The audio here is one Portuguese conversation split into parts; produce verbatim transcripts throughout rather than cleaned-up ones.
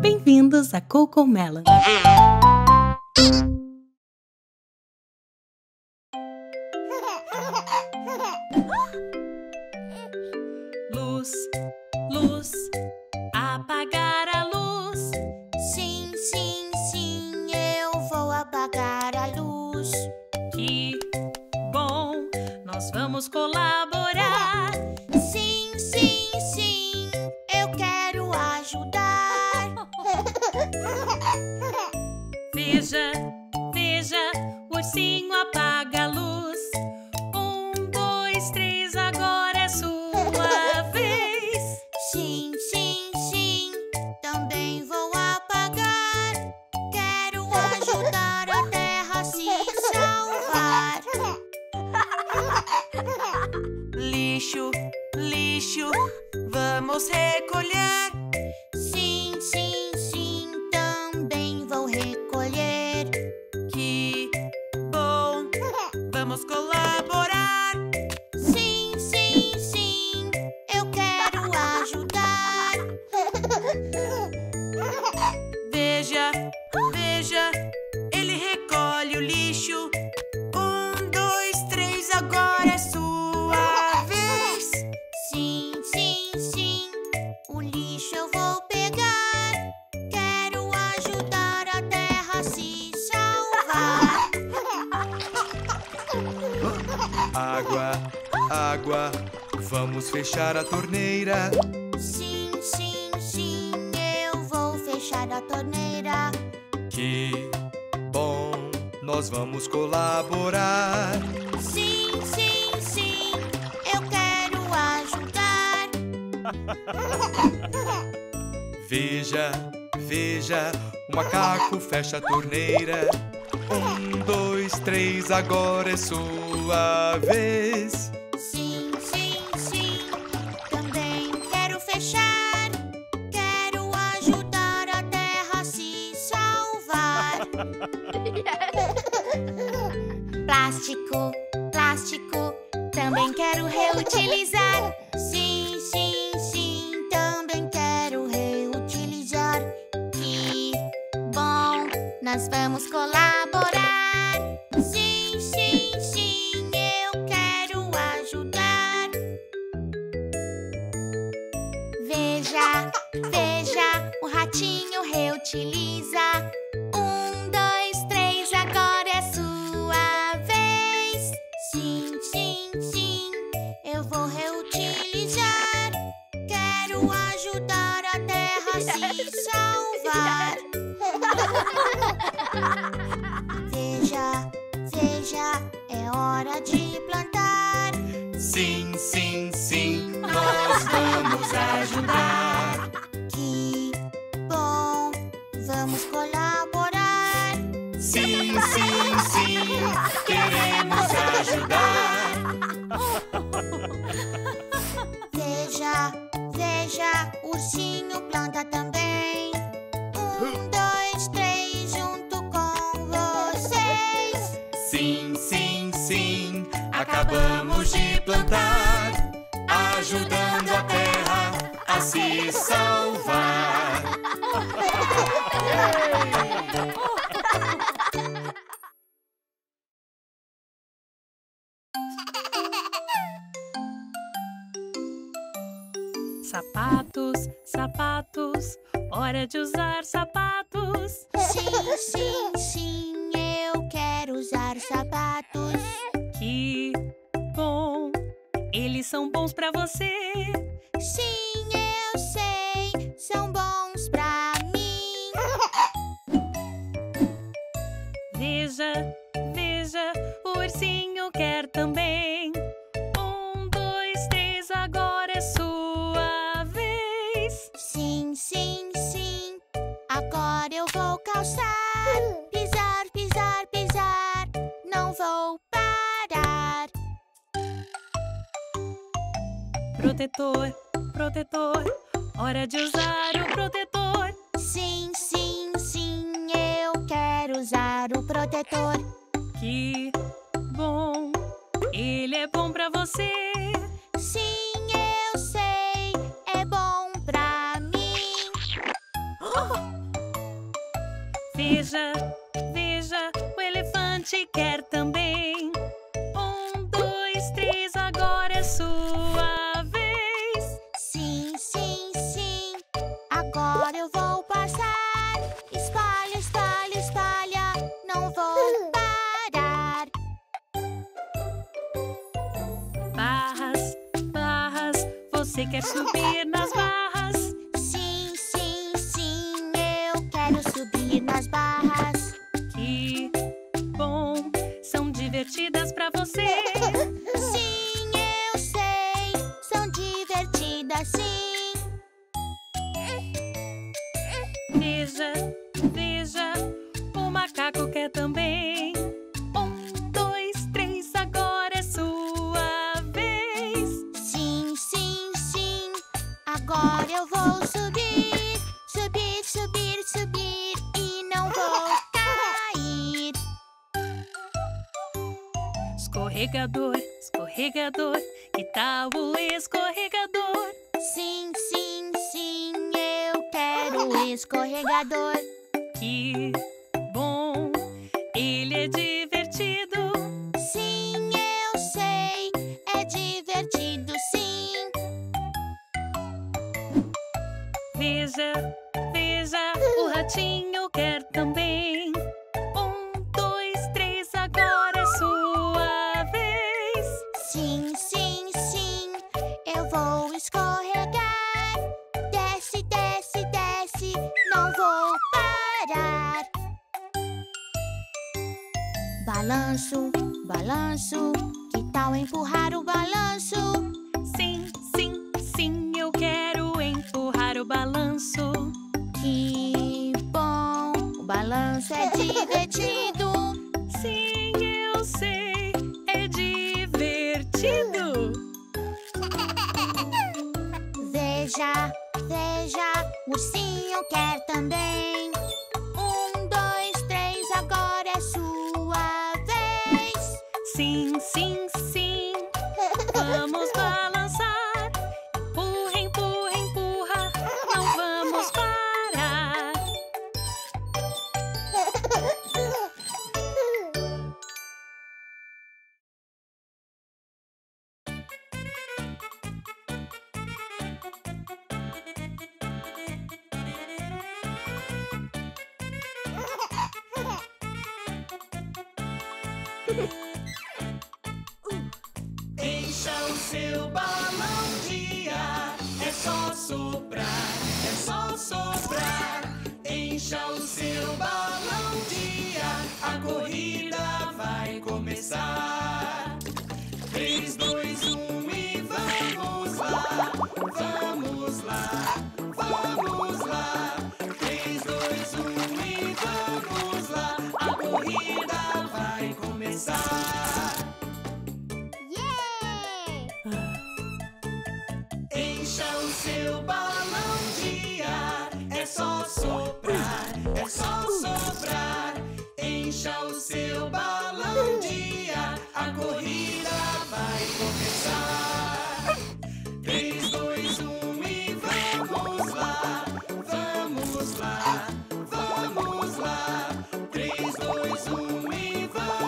Bem-vindos a CoComelon. Luz, luz, apagar a luz. Sim, sim, sim, eu vou apagar a luz. Que bom, nós vamos colaborar. Sim, sim, sim, eu quero ajudar. Veja, veja, o ursinho apaga a luz. Um, dois, três, agora é sua. Sim, sim, sim, também vou apagar. Quero ajudar a terra a se salvar. Lixo, lixo, vamos recolher. Sim, sim, sim, também vou recolher. Que bom, vamos colaborar. Sim, sim, sim, eu quero ajudar. Veja, veja, ele recolhe o lixo. Um, dois, três, agora é sua vez. Sim, sim, sim, o lixo eu vou pegar. Quero ajudar a terra a se salvar. Água, água, vamos fechar a torneira. Sim, sim, sim, eu vou fechar a torneira. Que bom, nós vamos colaborar. Sim, sim, sim, eu quero ajudar. Veja, veja, o macaco fecha a torneira. Um, dois, três, agora é sua vez. Sim, sim, sim, também quero fechar. Quero ajudar a terra a se salvar. Plástico, plástico, também quero reutilizar. Sim, sim, sim, também quero reutilizar. Que bom, nós vamos colaborar. Sim, sim, sim, eu quero ajudar. Veja, veja, o ratinho reutiliza. Um, dois, três, agora é sua vez. Sim, sim, sim, eu vou reutilizar. Quero ajudar a terra a se salvar. Veja, veja, é hora de plantar. Sim, sim, sim, nós vamos ajudar. Que bom, vamos colaborar. Sim, sim, sim, queremos ajudar. Veja, veja, o ursinho planta também. Um, dois, três, junto com vocês. Sim, sim, sim, acabamos de plantar, ajudando a terra a se salvar. Sapatos, sapatos, hora de usar sapatos. Sim, sim, sim, eu quero usar sapatos. Que bom, eles são bons pra você. Sim, eu sei, são bons pra mim. Veja, veja, o ursinho quer também. Um, dois, três, agora é sua. Sim, sim, agora eu vou calçar. Pisar, pisar, pisar, não vou parar. Protetor, protetor, hora de usar o protetor. Sim, sim, sim, eu quero usar o protetor. Que bom, ele é bom pra você. Sim, eu Você quer subir nas barras? Sim, sim, sim, eu quero subir nas barras. Que bom, são divertidas pra você. Sim, eu sei, são divertidas sim. Veja, veja, o macaco quer também. Agora eu vou subir, subir, subir, subir e não vou cair. Escorregador, escorregador, que tal o escorregador? Sim, sim, sim, eu quero o escorregador. Que bom, ele é divertido. Sim, eu sei, é divertido sim. Veja, veja, o ratinho quer também. Um, dois, três, agora é sua vez. Sim, sim, sim, eu vou escorregar. Desce, desce, desce, não vou parar. Balanço, balanço, que tal empurrar o balanço? Sim, sim, sim, eu quero empurrar o balanço. Que bom, o balanço é divertido. Sim, eu sei, é divertido. Veja, veja, o ursinho quer também. Um, dois, três, agora é sua vez. Sim, sim, sim, vamos balançar. Deixa o seu balão de ar, é só soprar, é só soprar. Encha o seu balão de ar, a corrida vai começar. Três, dois, um e vamos lá, vamos lá, vamos lá. Três, dois, um e vamos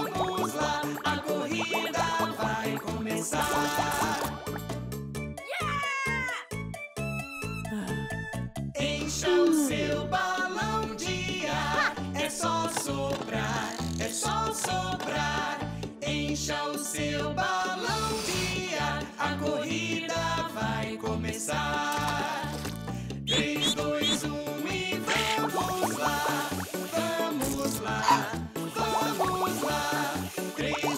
lá, a corrida vai começar. Yeah! Encha o seu balão de ar, é só soprar, é só soprar. Encha o seu balão de ar, a corrida vai começar. Três, dois, um e vamos lá, vamos lá, vamos lá.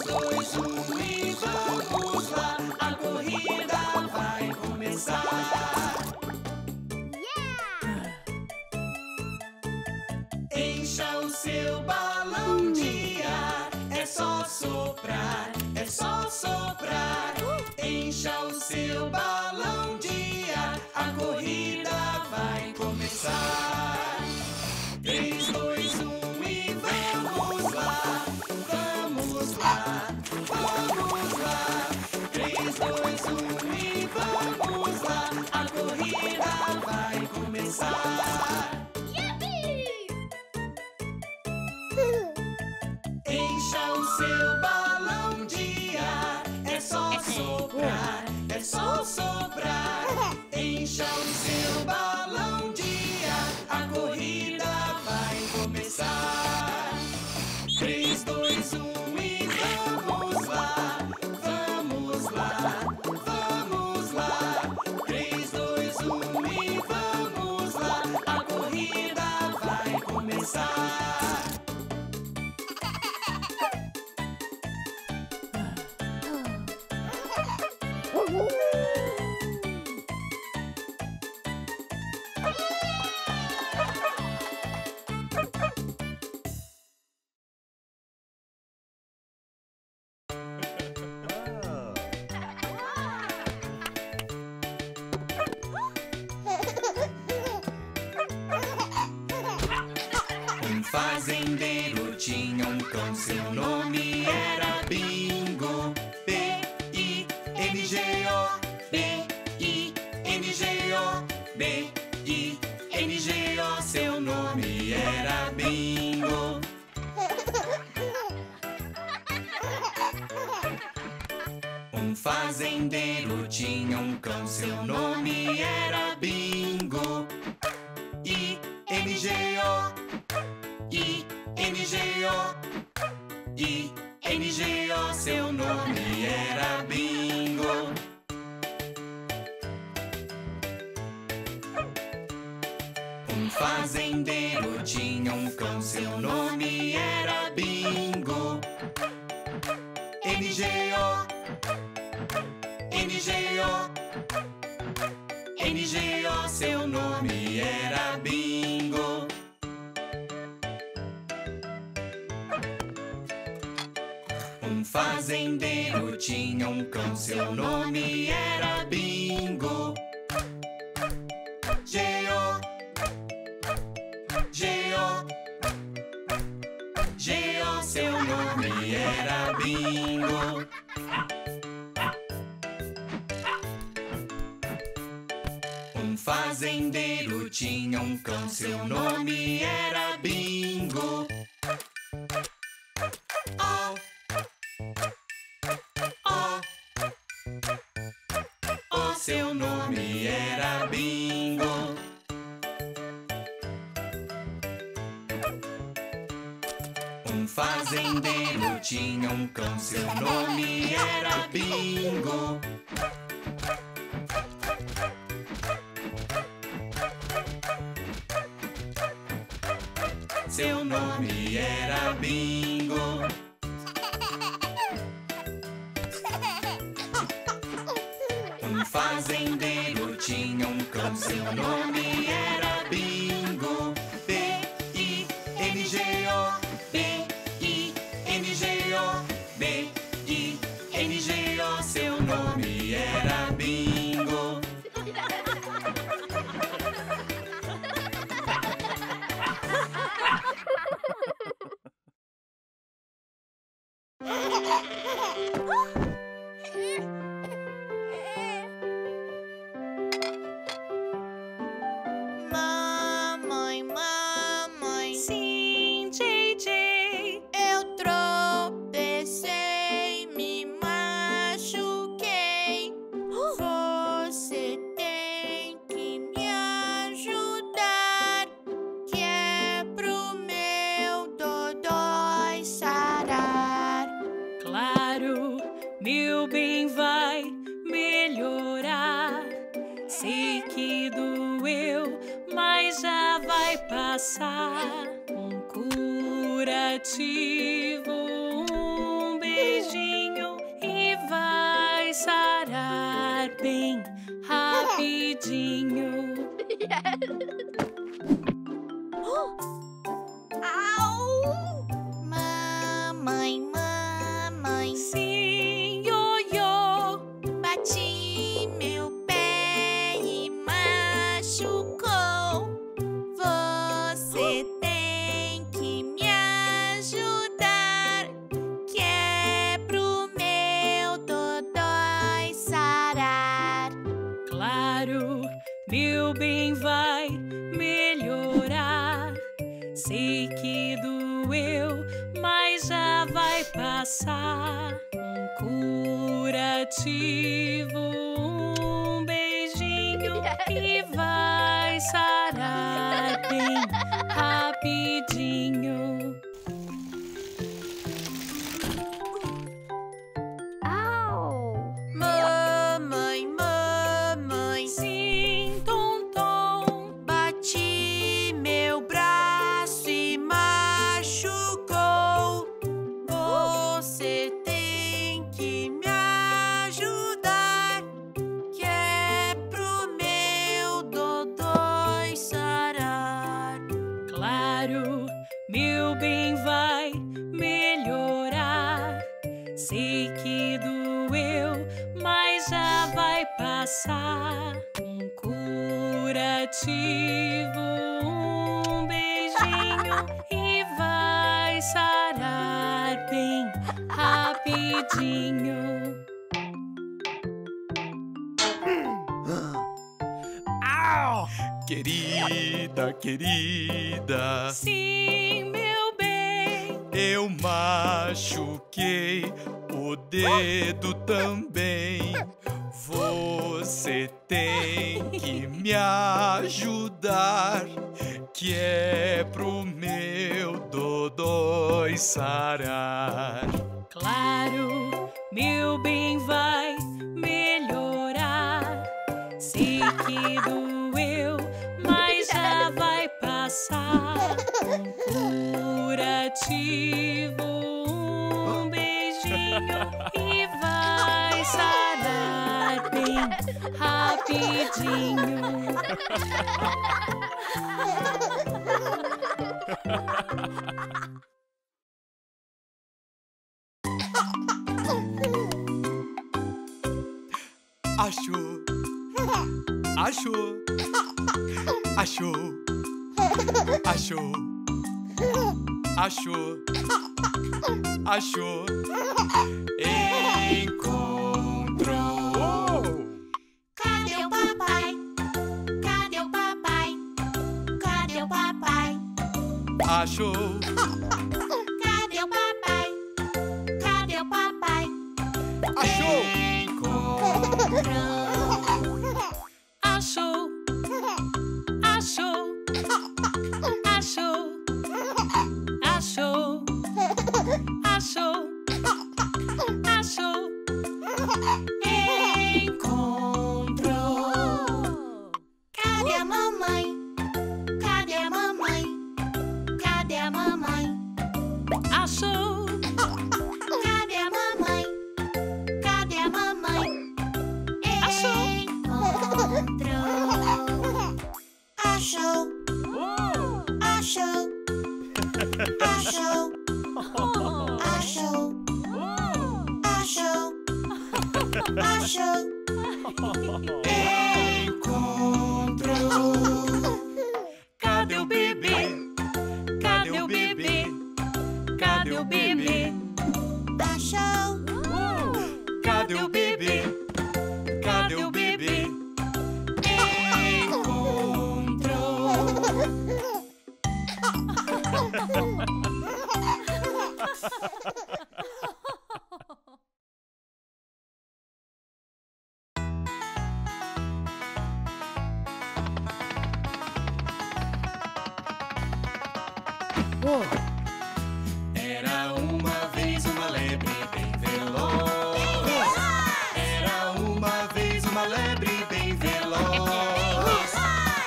Três, dois, um e vamos lá, a corrida vai começar. Yeah! Encha o seu balão de ar, é só soprar, é só soprar. Encha o seu balão de ar, a corrida vai começar. Três, dois, um e vamos lá, vamos lá, vamos lá. Três, dois, um e vamos lá, a corrida vai começar. Yeah! Encha o seu balão de ar, é só soprar, é só soprar. Encha o seu balão de ar, a corrida vai começar. Três, dois, um e vamos lá, vamos lá, vamos lá. Três, dois, um e vamos lá, a corrida vai começar. Encha o seu balão de ar, é só soprar, é só soprar. Encha o seu fazendeiro tinha um cão, seu nome era Bingo. B I N G O, B I N G O, B I N G O, seu nome era Bingo. Um fazendeiro tinha um cão, seu nome era Bingo. I N G O, I N G O, I N G O, seu nome era Bingo. Um fazendeiro tinha um cão, seu nome era Bingo. N G O, N G O, N G O, seu nome era Bingo. Um fazendeiro tinha um cão, seu nome era Bingo. G O, G O, G O, seu nome era Bingo. Um fazendeiro tinha um cão, seu nome era Bingo. Seu nome era Bingo. Um fazendeiro tinha um cão, seu nome era Bingo. Seu nome era Bingo. Um fazendeiro tinha um cão, seu nome era Bingo. B I N G O, B I N G O, B I N G O, seu nome era Bingo. Um curativo, um beijinho e vai sarar bem rapidinho. Mamãe, mamãe, sim, ioiô, bati meu pé e machucou. Meu bem, vai melhorar. Sei que doeu, mas já vai passar. Um curativo, um beijinho e vai sarar bem rapidinho. Um curativo, um beijinho e sarar bem rapidinho. Querida, querida, sim, meu bem, eu machuquei o dedo também. Você tem que me ajudar, que é pro meu dodói sarar. Claro, meu bem, vai melhorar. Sei que doeu, mas já vai passar. Um curativo, um beijinho e vai sarar bem rapidinho. Achou, achou, achou, achou, achou, achou, encontrou. Achou. Cadê o papai? Cadê o papai? Achou. Encontrou. Achou. Achou. Achou. Achou. Achou. Achou. Encontrou. Cadê a mamãe? Cadê a mamãe? Cadê a mamãe? Achou! Cadê a mamãe? Cadê a mamãe? Achou! Encontrou! Achou! Achou! Achou! Achou! Achou! Achou! Encontrou! Cadê o bebê? Cadê o bebê? Cadê o bebê? Achou! Cadê o bebê? Cadê o bebê? Encontrou! Era uma vez uma lebre bem veloz. Era uma vez uma lebre bem veloz.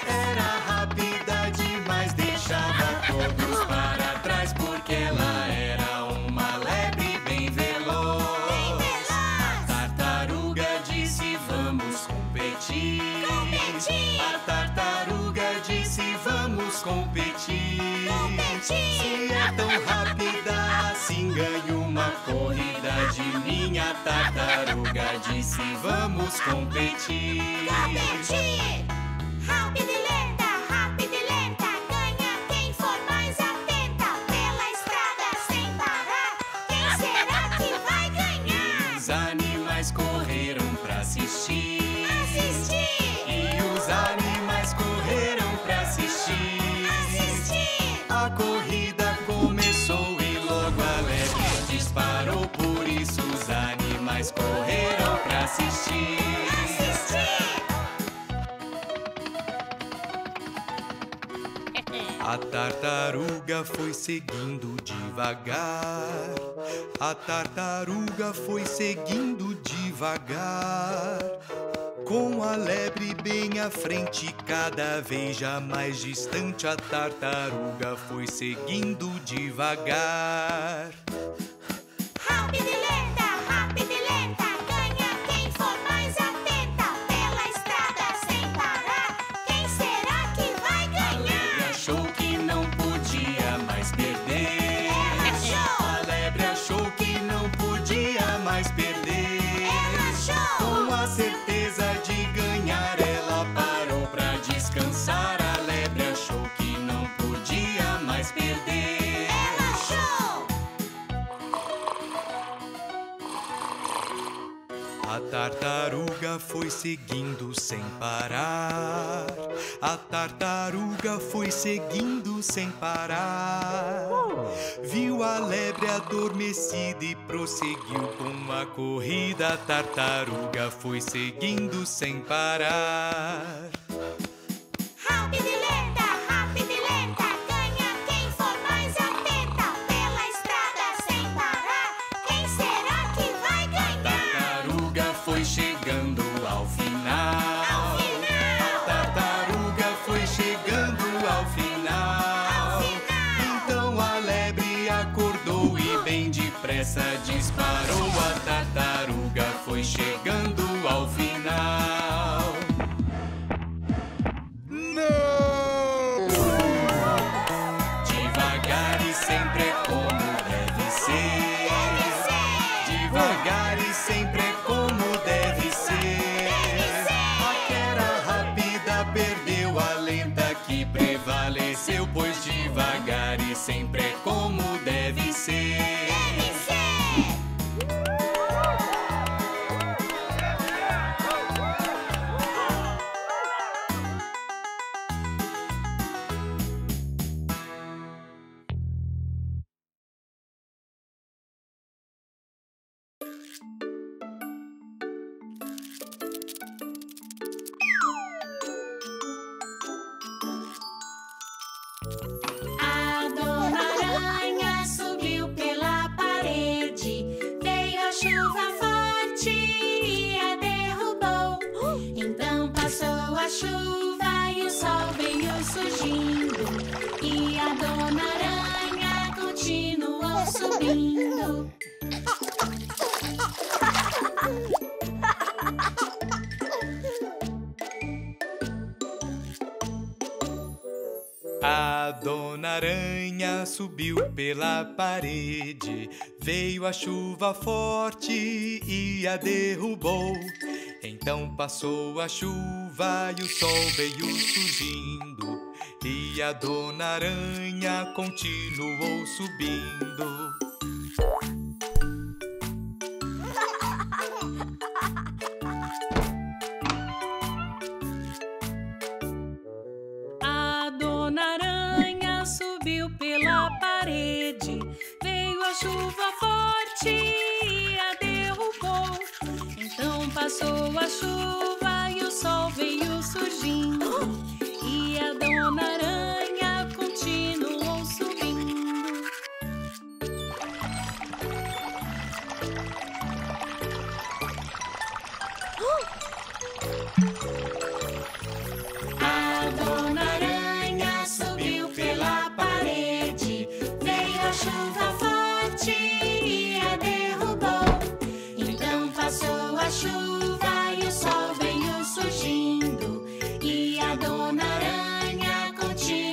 Era rápida demais, deixava todos para trás, porque ela era uma lebre bem veloz. A tartaruga disse: vamos competir. A tartaruga disse: vamos competir. Se é tão rápida assim, ganho uma corrida de mim. A tartaruga disse: vamos competir. Competir! Rápido e lenta, rápido e lenta, ganha quem for mais atenta. Pela estrada sem parar, quem será que vai ganhar? Os animais correram pra assistir. Assistir! E os animais correram pra assistir. A corrida começou e logo a lebre disparou, por isso os animais correram pra assistir. Assistir! A tartaruga foi seguindo devagar. A tartaruga foi seguindo devagar. Com a lebre bem à frente, cada vez já mais distante, a tartaruga foi seguindo devagar. Rápido e lenta, rápido e lenta, ganha quem for mais atenta. Pela estrada sem parar, quem será que vai ganhar? A lebre achou que não podia mais perder. Ela achou! A lebre achou que não podia mais perder. Ela achou! Com a certeza de ganhar, ela parou pra descansar. A lebre achou que não podia mais perder. Ela achou! tartaruga foi seguindo sem parar. A tartaruga foi seguindo sem parar. Viu a lebre adormecida e prosseguiu com a corrida. A tartaruga foi seguindo sem parar. Rápido e lenta, rápido e lenta, ganha quem for mais atenta. Pela estrada sem parar, quem será que vai ganhar? A tartaruga foi chegando ao final. Ao final! A tartaruga foi chegando ao final. Ao final! Então a lebre acordou e bem depressa disparou. A tartaruga foi chegando ao final. Devagar e sempre é como deve ser. Deve ser. E a Dona Aranha continuou subindo. A Dona Aranha subiu pela parede, veio a chuva forte e a derrubou. Então passou a chuva e o sol veio surgindo. E a Dona Aranha continuou subindo. A Dona Aranha subiu pela parede, veio a chuva forte e a derrubou. Então passou a chuva e o sol veio surgindo. E a Dona Aranha continuou subindo. A Dona Aranha subiu pela parede, veio a chuva forte e a derrubou. Então passou a chuva e o sol veio surgindo. E a Dona Aranha continua.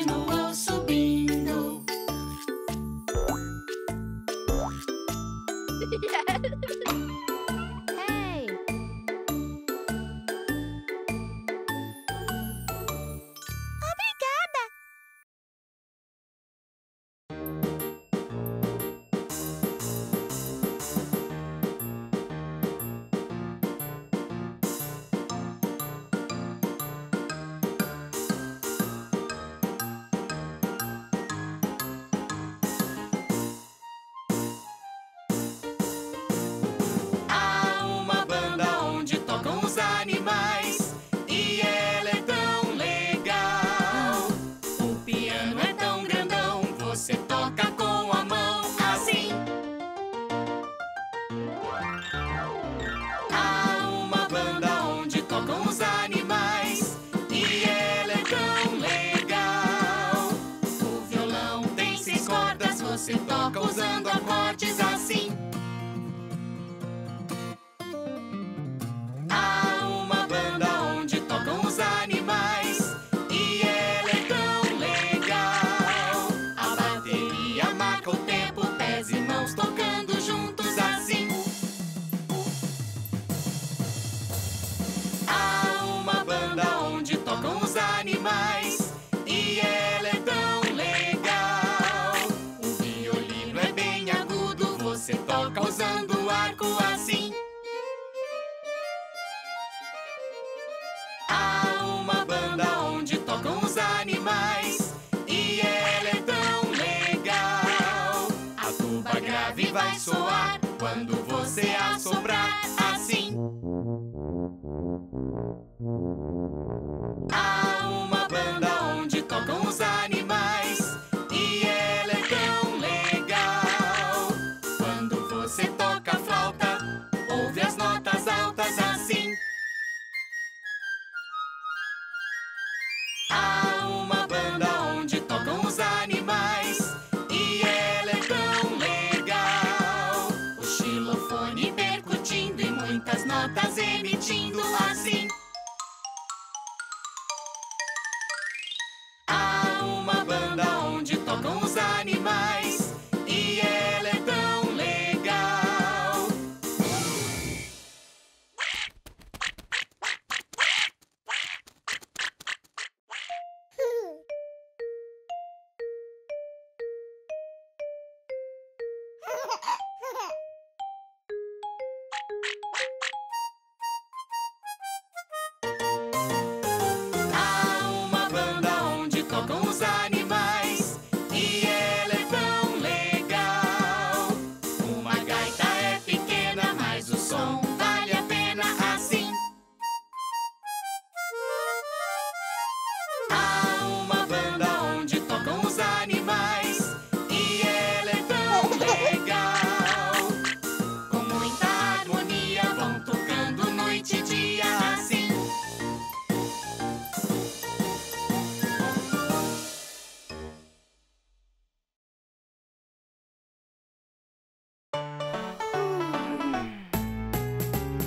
soar quando você assoprar assim. Há uma banda onde tocam os animais e ela é tão legal. Quando você toca a flauta, ouve as notas altas assim. Há uma banda onde tocam os animais e ela é tão legal. O xilofone percutindo e muitas notas emitindo assim. Há uma banda onde tocam os animais e ela é tão legal. Há uma banda onde tocam os animais e ela é tão legal. Uma gaita é pequena, mas o som vale a pena assim. Há uma banda onde tocam os animais e ela é tão legal. Com muita harmonia vão tocando noite e dia assim.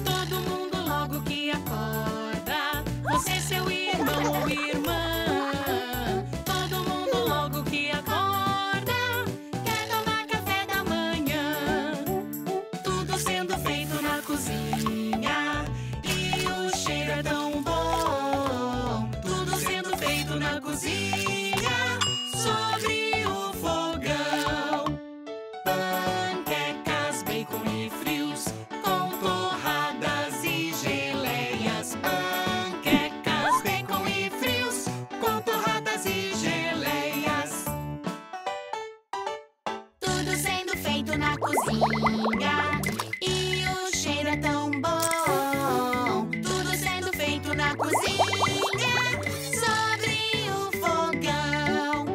Todo mundo logo que acorda, você, seu irmão ou irmã. Todo mundo logo que acorda, quer tomar café da manhã. Tudo sendo feito na cozinha e o cheiro é tão bom. Tudo sendo feito na cozinha, sobre o fogão. Panquecas, bacon e frios, com torradas e geleias. Panquecas, bacon e frios, com torradas e geleias. Tudo sendo feito na cozinha e o cheiro é tão bom. Tudo sendo feito na cozinha, sobre o fogão.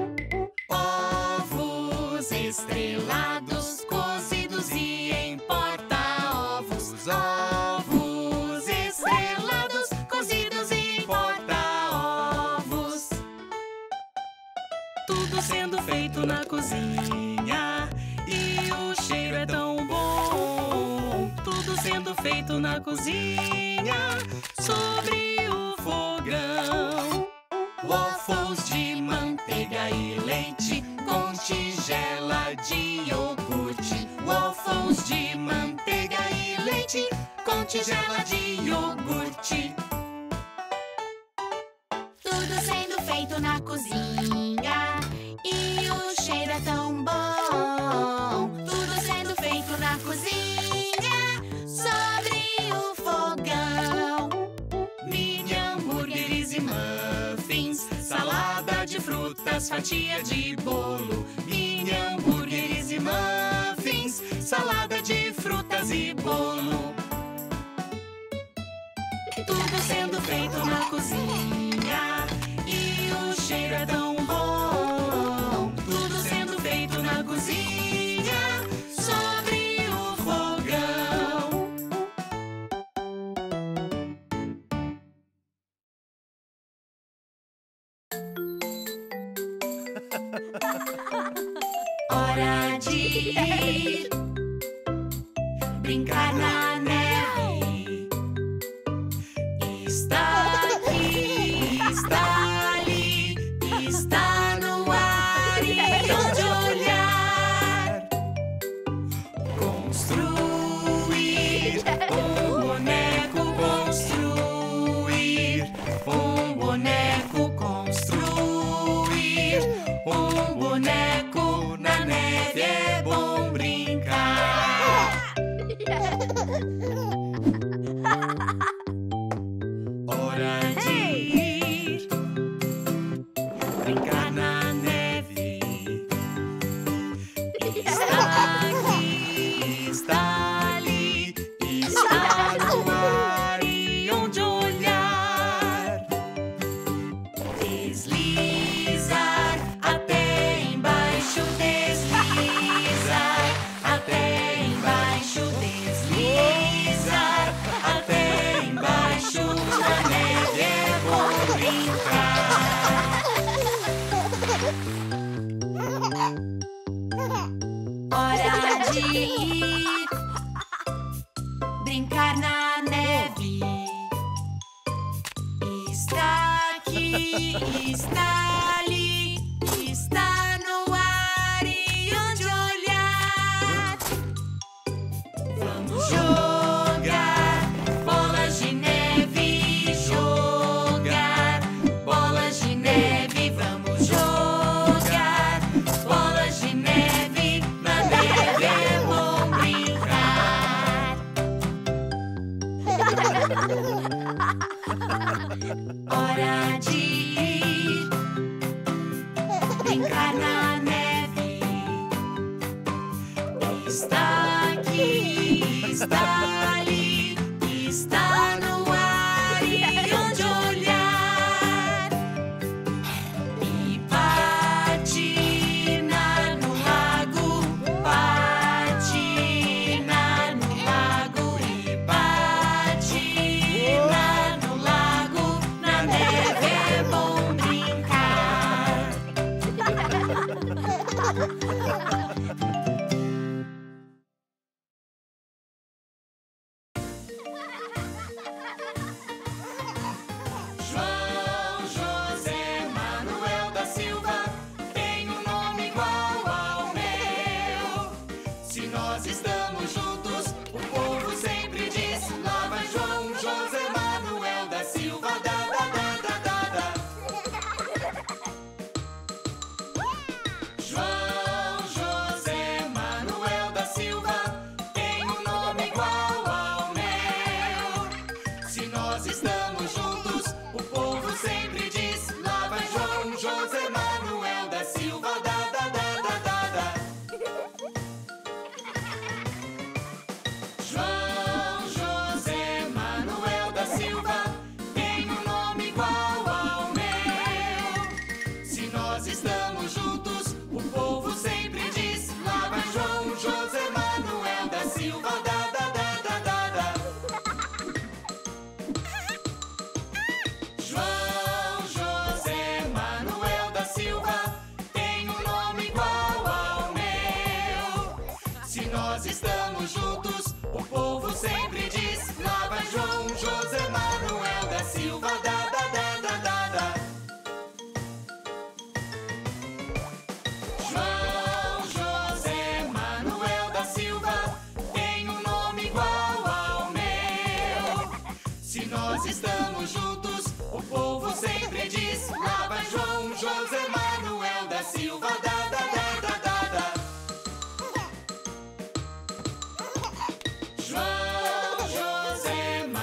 Ovos estrelados, cozidos e em porta-ovos. Ovos estrelados, cozidos e em porta-ovos. Tudo sendo feito na cozinha e o cheiro é tão bom. Tudo sendo feito na cozinha, sobre o fogão. Waffles de manteiga e leite, com tigela de iogurte. Waffles de manteiga e leite, com tigela de iogurte. Tudo sendo feito na cozinha e o cheiro é tão bom. Tudo sendo feito na cozinha, sobre o fogão. Mini hambúrgueres e muffins, salada de frutas, fatia de bolo. Mini hambúrgueres e muffins, salada de frutas e bolo. Tudo sendo feito na cozinha e o cheiro é tão bom. Tudo sendo feito na cozinha, sobre o fogão. Hora de ir brincar na neve. Está aqui, está ali, está no ar e onde olhar. Construir um boneco, construir um boneco, construir um boneco. Na neve é bom brincar. aqui. Brincar na neve. Está aqui, está ali, está no ar e onde olhar. Vamos jogar bolas de neve, jogar bolas de neve. Vamos jogar bolas de neve, na neve é bom brincar. Hora de ir brincar na neve. Está aqui, está ali, está no ar e onde olhar. E patinar no lago, patinar no lago e patinar. Na neve é bom brincar. João José Manuel da Silva tem um nome igual ao meu. Se nós estamos juntos, o povo sempre diz: lá vai João José Manuel da Silva da juntos, o povo sempre diz: lá vai João José Manuel da Silva, da da da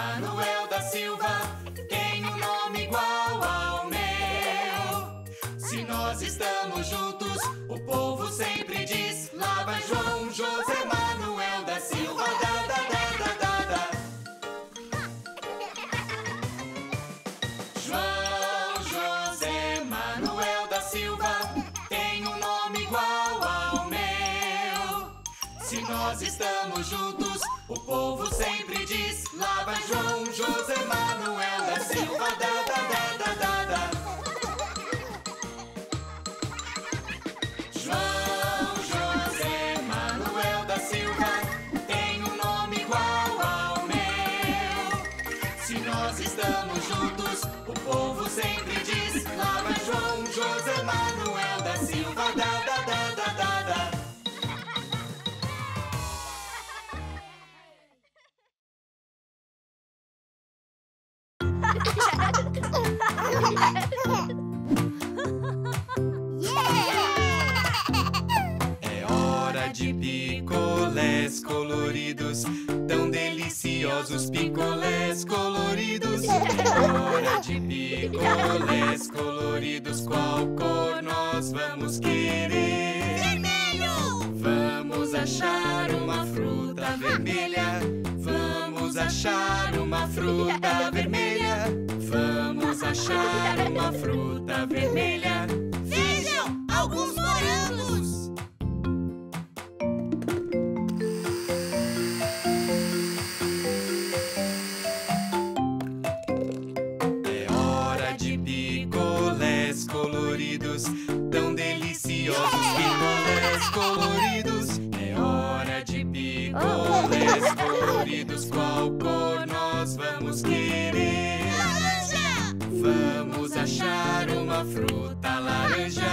da da. João José Manuel da Silva tem um nome igual ao meu. Se nós estamos juntos, o povo sempre diz: lá vai João José Manuel da Silva, da da da da da da. É hora de picolés coloridos, tão deliciosos picolés coloridos. É hora de picolés coloridos, qual cor nós vamos querer? Vermelho! Vamos achar uma fruta vermelha, vamos achar uma fruta vermelha. Vamos achar uma fruta vermelha. Vejam, alguns morangos. É hora de picolés coloridos, tão deliciosos picolés coloridos. É hora de picolés queridos, qual cor nós vamos querer? Laranja! Vamos achar uma fruta laranja.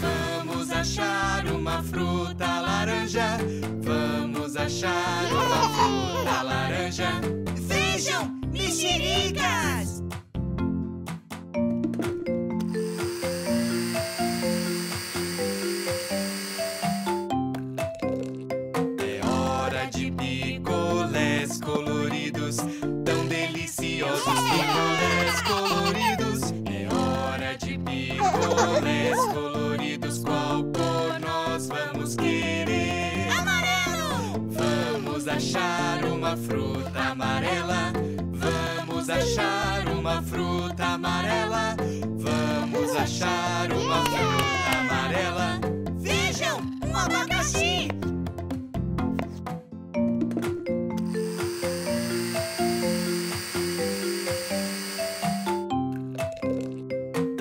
Vamos achar uma fruta laranja. Vamos achar uma fruta laranja. Vejam, mexericas! Vamos achar uma fruta amarela. Vamos achar uma fruta amarela. Vamos achar uma fruta amarela. Vejam, um abacaxi!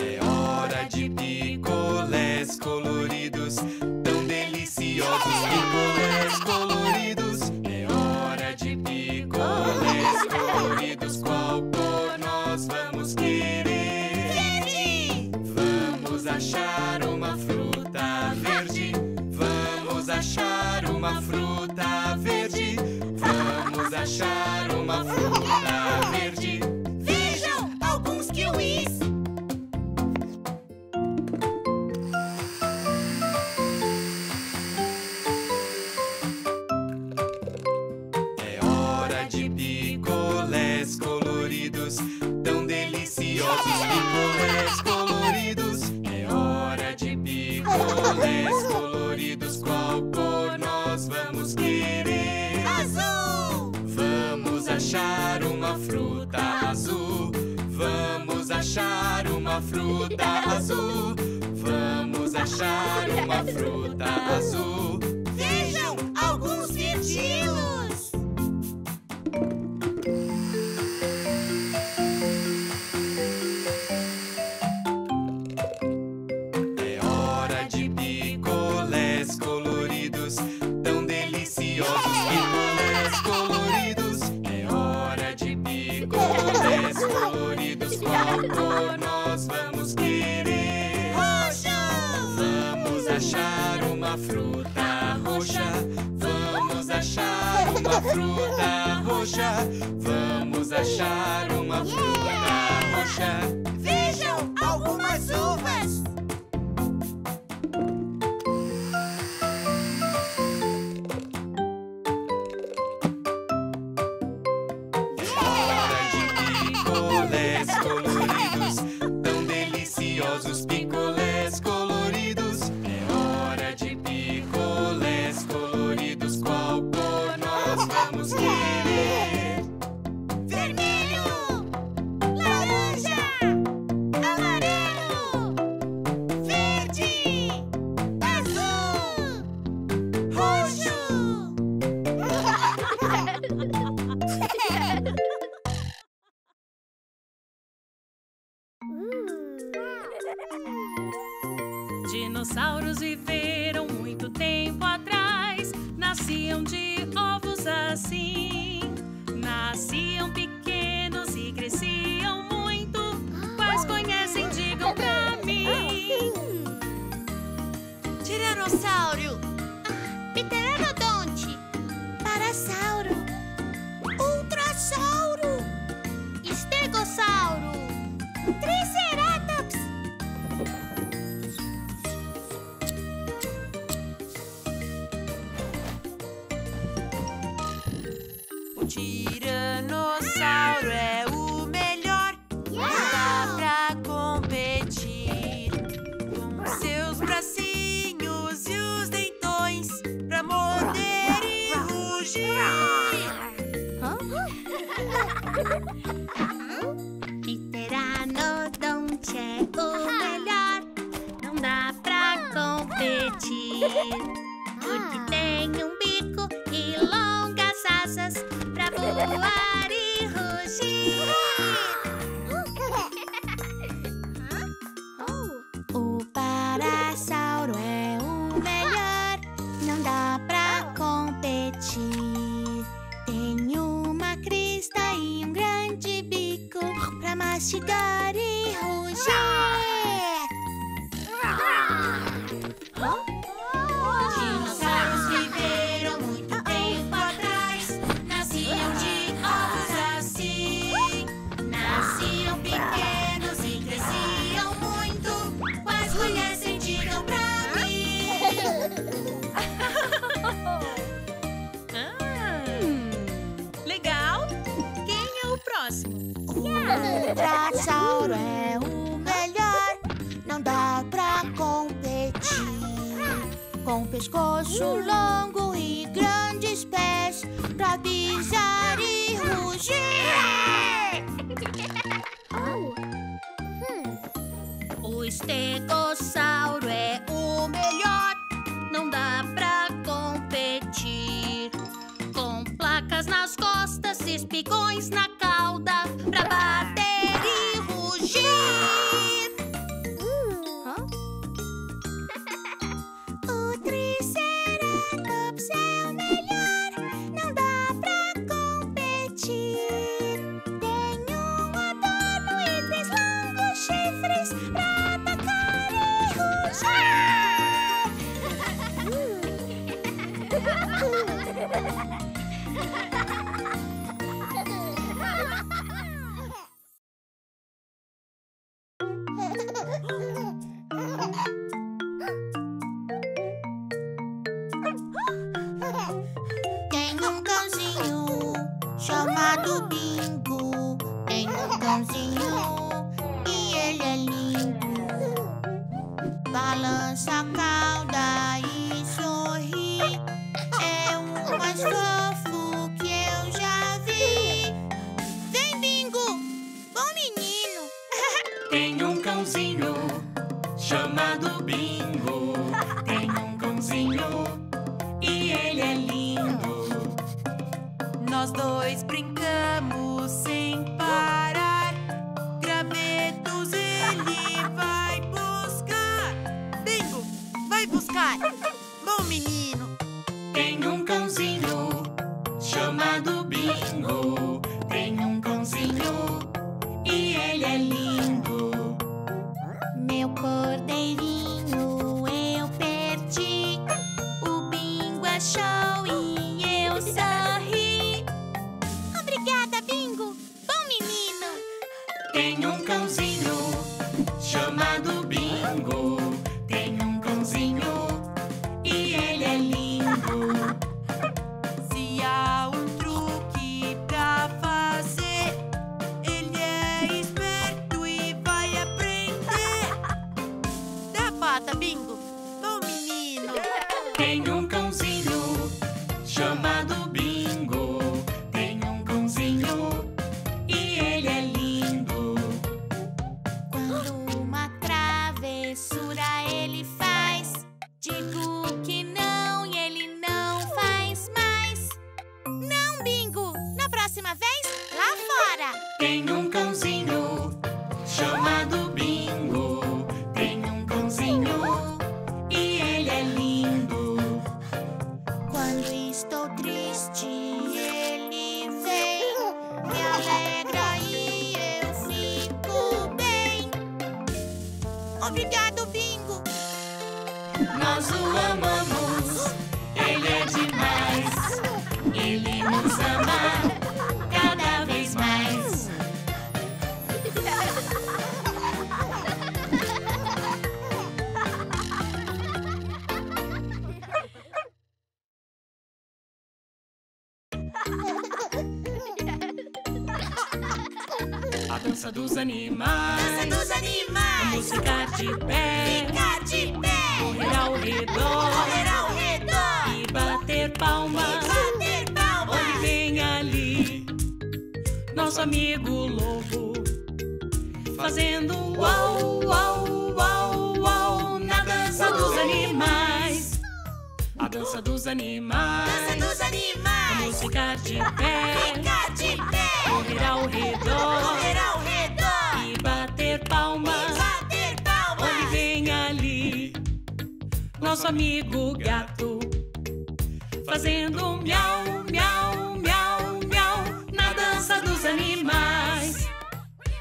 É hora de picolés coloridos, tão deliciosos picolés coloridos. Vamos achar uma fruta verde. Vejam, alguns kiwis. É hora de picolés coloridos, tão deliciosos picolés coloridos. É hora de picolés coloridos. Qual cor nós vamos querer? Azul! Vamos achar uma fruta azul. Vamos achar uma fruta azul. Vamos achar uma fruta azul. Vejam alguns mirtilos. É hora de picolés coloridos, tão deliciosos picolés coloridos. Picolés coloridos, qual cor nós vamos querer? Roxa! Vamos achar uma fruta roxa. Vamos achar uma fruta roxa. Vamos achar uma fruta roxa. Vejam algumas uvas! Os picolés coloridos. É hora de picolés coloridos. Qual cor nós vamos querer? Vermelho, laranja, amarelo, verde, azul, roxo. Dinossauros viveram muito tempo atrás. Nasciam de ovos assim. Nasciam pequenos e cresciam muito. Quais conhecem, digam pra mim. Tiranossauro, ah, pteranodonte, parasauro, ultrassauro, estegossauro, triceratops. Tiranossauro é o melhor, não dá pra competir. Com seus bracinhos e os dentões pra morder e rugir. Pteranodonte é o melhor, não dá pra competir. Porque tem um bico e longas asas pra voar e rugir. O parasauro é o melhor, não dá pra competir. Tem um 시달이 호시 어? O dinossauro é o melhor, não dá pra competir. Com pescoço longo e grandes pés, pra pisar e rugir. O estegossauro é o melhor, não dá pra competir. Com placas nas costas, espigões na cauda, pra bater e rugir. uh. O Triceratops é o melhor, não dá pra competir. Tem um adorno e três longos chifres pra atacar e rugir. uh.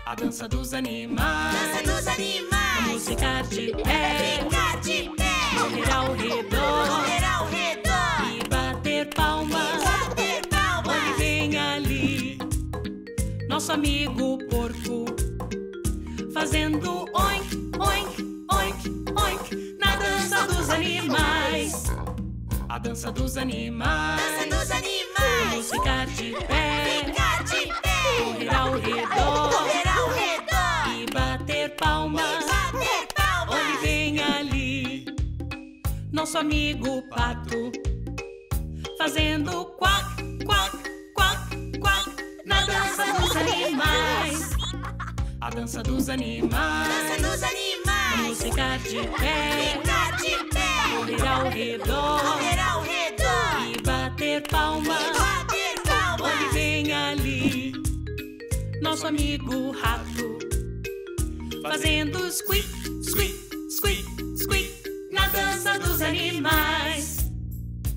A A dança dos animais. Dança dos animais. Vamos ficar de pé. É ficar de pé. Correr ao redor. Correr ao redor. E bater palmas. E bater palmas. Olhe bem ali. Nosso amigo porco. Fazendo oink, oink, oink, oink. Na dança dos animais. A dança dos animais. Dança dos animais. Vamos ficar de pé. Ficar de pé. Correr ao redor. Correr ao redor. E bater palmas. E bater palmas. Olhe bem ali. Nosso amigo pato. Fazendo quack, quack, quack, quack. Na dança dos animais. A dança dos animais. Dança dos animais. Vamos ficar de pé. Ficar de pé. Correr ao redor. Correr ao redor. E bater palmas. E bater palmas. Olhe bem ali. Nosso amigo rato. Fazendo squeak, squeak, squeak, squeak. Na dança dos animais.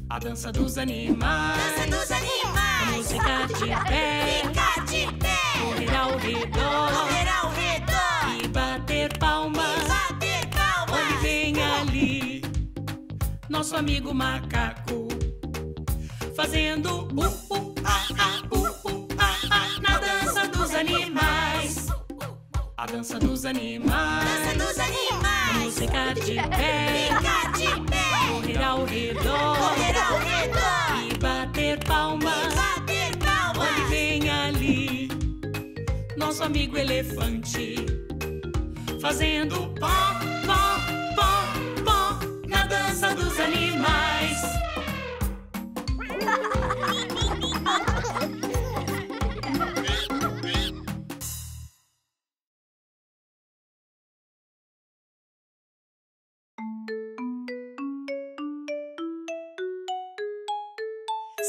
A dança dos animais. Dança dos animais. Vamos ficar de pé. Ficar de pé. Correr ao redor. Correr ao redor. E bater palmas. E bater palmas. Olhe bem ali. Nosso amigo macaco. Fazendo u u a a u u a a. Na dança dos animais. A dança dos animais. Dança dos animais. Vamos ficar de pé. Ficar de pé. Correr ao redor. Correr ao redor. E bater palmas. E bater palmas. Olhe bem ali. Nosso amigo elefante. Fazendo pó, pó, pó, pó. Na dança dos animais.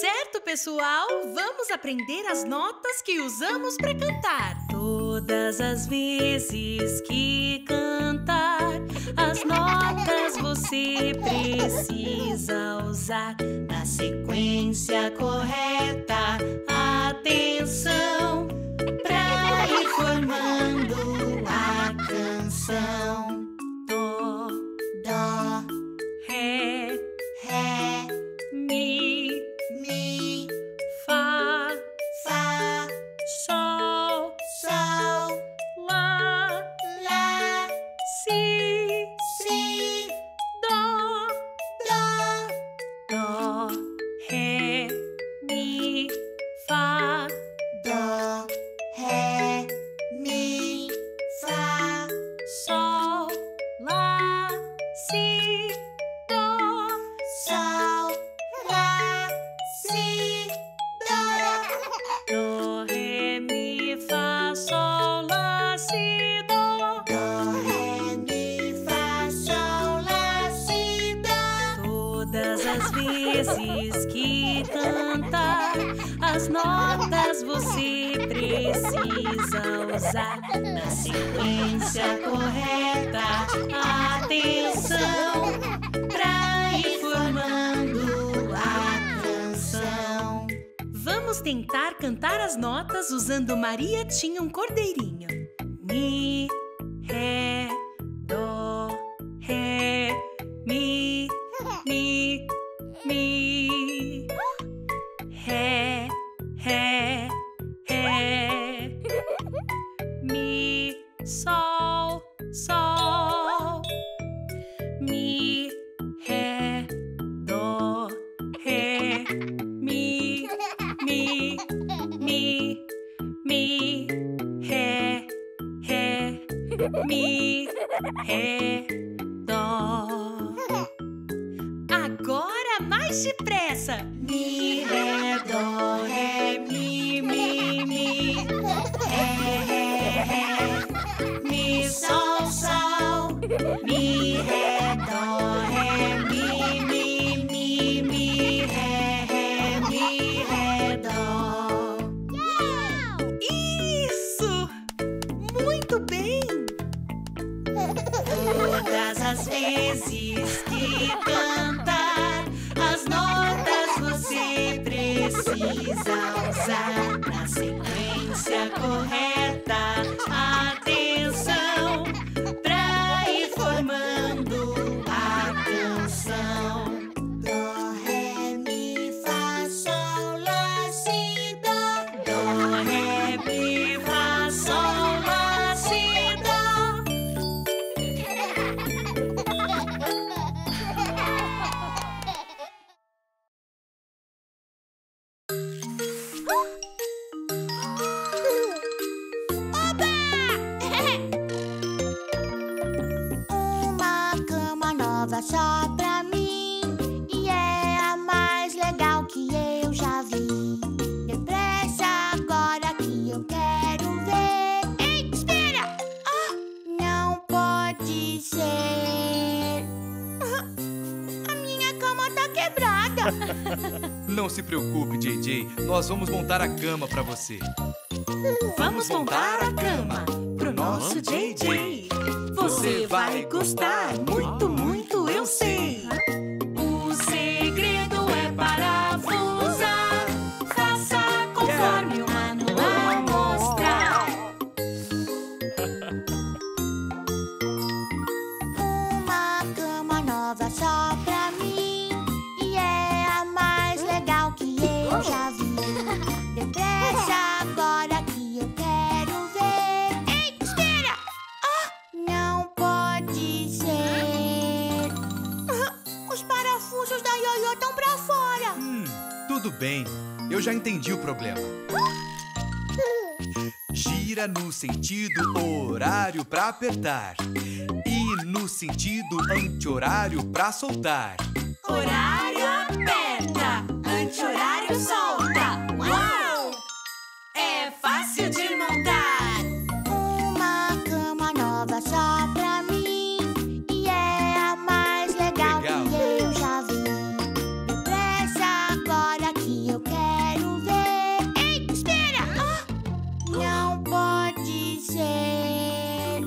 Certo, pessoal? Vamos aprender as notas que usamos para cantar. Todas as vezes que cantar, as notas você precisa usar na sequência correta. Atenção, pra ir formando a canção. Dó, dó, ré, ré, mi, mi, fá, fá, sol, sol, lá, lá, si, si, dó, dó, dó, ré, mi, fá, dó, ré, mi, fá, sol, lá, si, dó, sol, lá, si, dó, dó, ré, mi, fá, sol, lá, si, dó, dó, ré, mi, fá, sol, lá, si, dó. Todas as vezes que cantar, as notas você precisa usar na sequência correta. Atenção, pra ir formando a canção. Vamos tentar cantar as notas usando Maria Tinha um Cordeirinho. Mi, ré, dó, ré, mi, mi, mi, ré, ré, ré, mi, sol, sol, mi, ré, dó, ré, mi, mi, mi, mi, ré, ré, mi, ré, dó. Agora mais depressa. Mi, ré, dó, ré, mi, mi, mi, ré, ré, ré, mi, sol, sol, mi, ré, dó, ré, mi, mi, mi, mi, ré, ré, mi, ré, dó. Isso! Muito bem! Todas as vezes que cantar, as notas você precisa usar na sequência distância correta. Atenção, pra ir formando a canção. Dó, ré, mi, fá, sol, lá, si, dó. Dó, ré, mi, fá, sol, lá, si, dó. Só pra mim, e é a mais legal que eu já vi. Depressa agora que eu quero ver. Ei, espera! Ah, não pode ser. A minha cama tá quebrada. Não se preocupe, J J. Nós vamos montar a cama pra você. Vamos montar a cama pro nosso J J. Você vai gostar muito, muito, eu sei. O segredo é parafusar. Faça conforme o manual mostrar. Uma cama nova só pra mim, e é a mais legal que eu já vi. Depressa agora que eu quero ver. Ei, espera! Ah, não pode ser. Os parafusos da Yoyo estão pra fora. Hum, tudo bem, eu já entendi o problema. Gira no sentido horário pra apertar e no sentido anti-horário pra soltar. Horário aperta, anti-horário solta. Uau! É fácil de montar. Uma cama nova só pra mim, e é a mais legal, legal. que eu já vi. Depressa agora que eu quero ver. Ei, espera! Ah, não pode ser.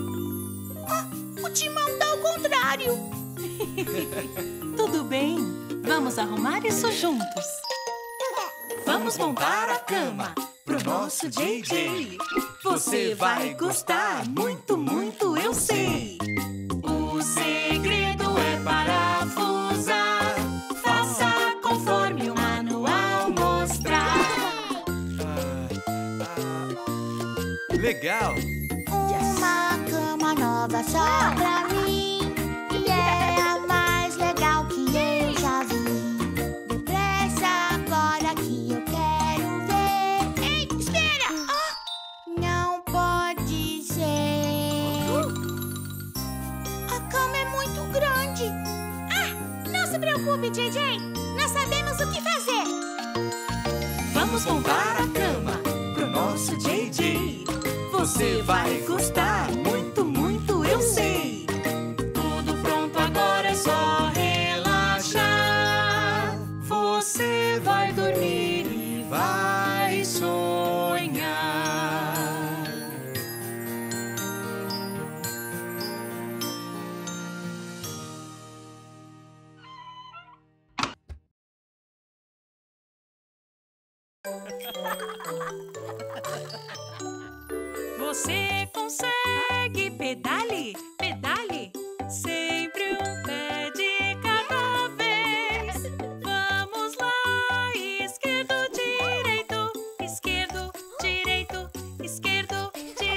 Ah, o timão tá ao contrário. Tudo bem, vamos arrumar isso juntos. Vamos montar a cama pro nosso J J. Você vai gostar muito, muito, eu sei. O segredo é parafusar. Faça conforme o manual mostrar. Legal! Uma cama nova só pra mim, e é a mais legal que eu já vi. Depressa agora que eu quero. Não se preocupe, J J. Nós sabemos o que fazer. Vamos montar a cama pro nosso J J. Você vai gostar muito, muito, eu sei. Tudo pronto, agora é só relaxar. Você vai dormir e vai sonhar. Você consegue, pedale, pedale, sempre um pé de cada vez. Vamos lá, esquerdo, direito, esquerdo, direito, esquerdo, direito.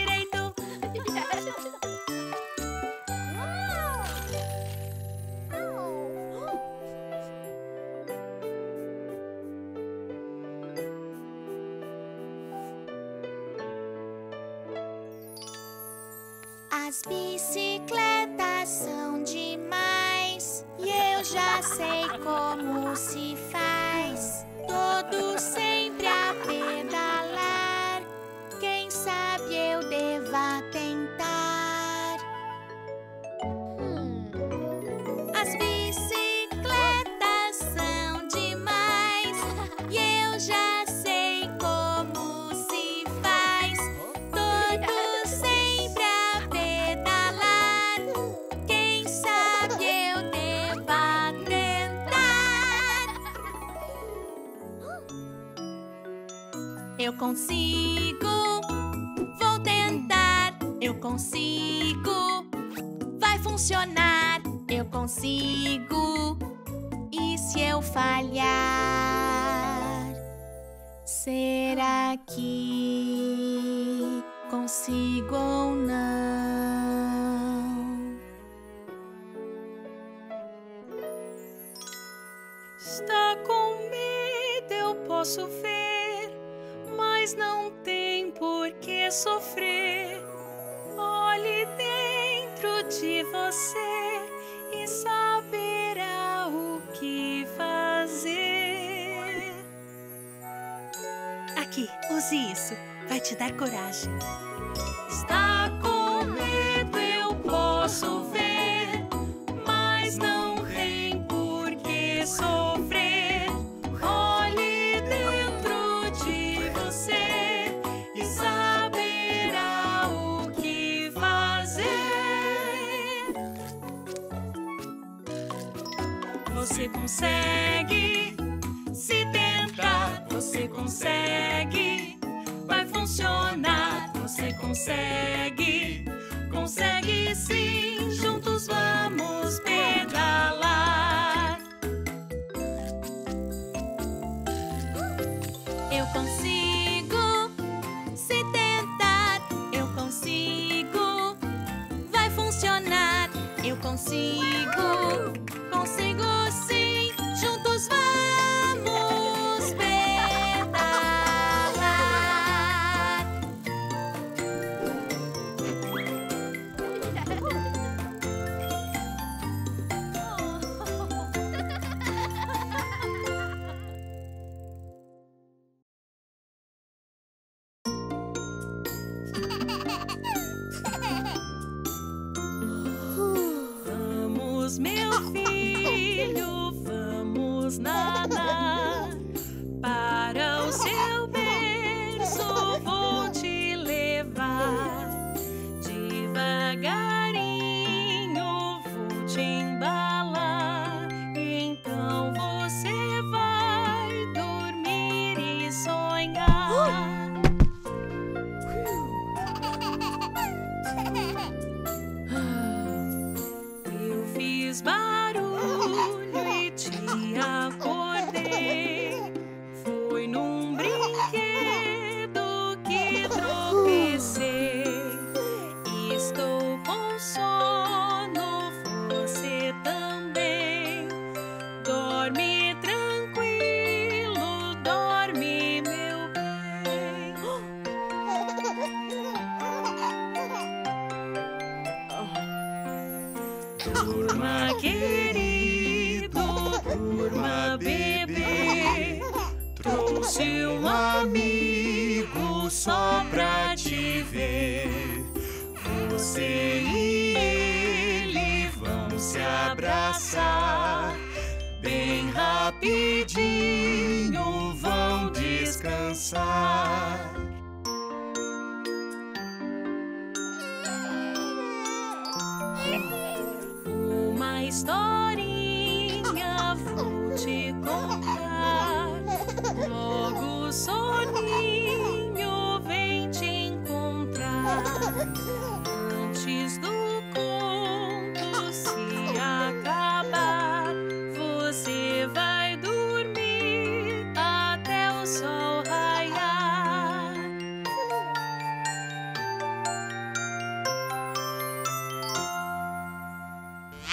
As bicicletas são demais, e eu já sei como se faz. Todos sempre a pedalar, quem sabe eu deva tentar. As bicicletas são demais, e eu já sei como se faz. Todos eu consigo. consigo. Vai funcionar, eu consigo. E se eu falhar? Será que consigo ou não? Está com medo, eu posso ver, mas não tem por que sofrer. Olhe dentro de você e saberá o que fazer. Aqui, use isso. Vai te dar coragem. Está com medo, eu posso ver, mas não tem por que sofrer. Olhe dentro de você e saberá o que fazer. Você consegue, se tentar, você consegue. Vai funcionar, você consegue, consegue sim, juntos vamos pedalar. Eu consigo, se tentar, eu consigo. Vai funcionar, eu consigo, consigo sim, juntos vamos pedalar.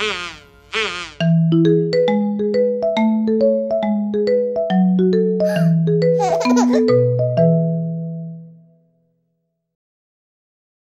Ah!